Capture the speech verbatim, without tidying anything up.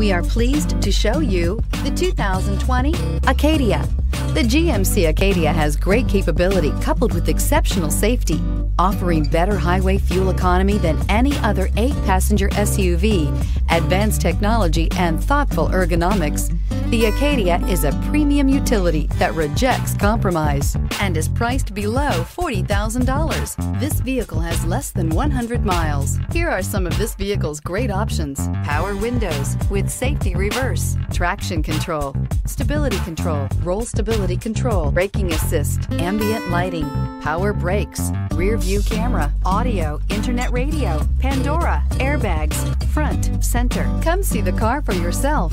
We are pleased to show you the two thousand twenty Acadia. The G M C Acadia has great capability coupled with exceptional safety, offering better highway fuel economy than any other eight passenger S U V, advanced technology, and thoughtful ergonomics. The Acadia is a premium utility that rejects compromise and is priced below forty thousand dollars. This vehicle has less than one hundred miles. Here are some of this vehicle's great options: power windows with safety reverse, traction control, stability control, roll stability control, braking assist, ambient lighting, power brakes, rear view camera, audio, internet radio, Pandora, airbags, front, center. Come see the car for yourself.